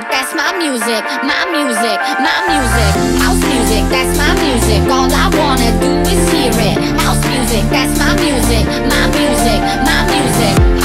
music, that's my music, my music, my music. House music, that's my music, all I wanna do is hear it. House music, that's my music, my music, my music.